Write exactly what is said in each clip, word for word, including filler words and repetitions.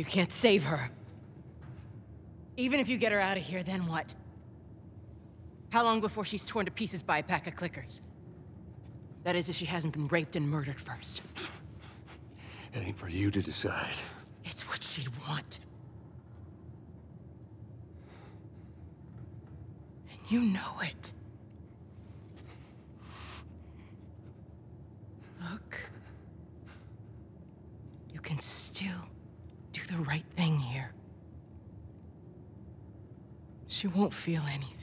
You can't save her. Even if you get her out of here, then what? How long before she's torn to pieces by a pack of clickers? That is, if she hasn't been raped and murdered first. It ain't for you to decide. It's what she'd want. And you know it. Look. You can still do the right thing here. She won't feel anything.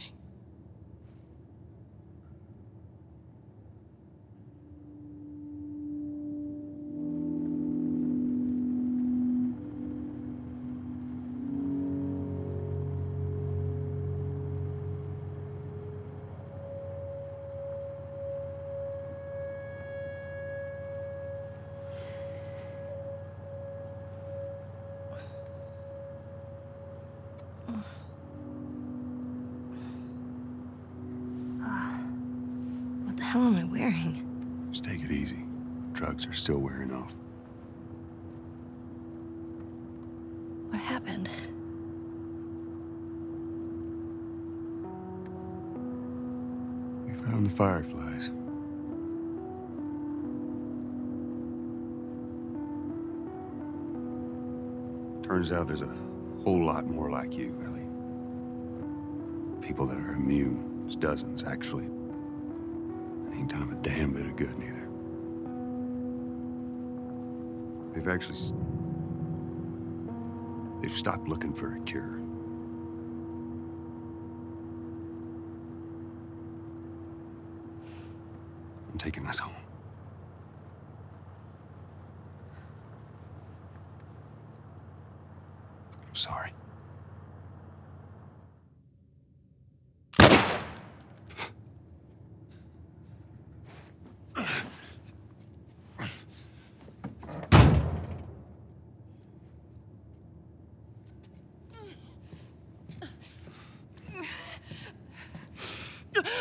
What am I wearing? Just take it easy. Drugs are still wearing off. What happened? We found the fireflies. Turns out there's a whole lot more like you, Ellie. People that are immune. There's dozens, actually. Ain't done him a damn bit of good, neither. They've actually... They've stopped looking for a cure. I'm taking us home. I'm sorry.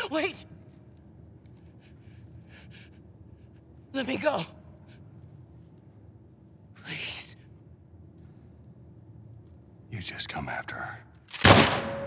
Wait! Let me go. Please. You just come after her.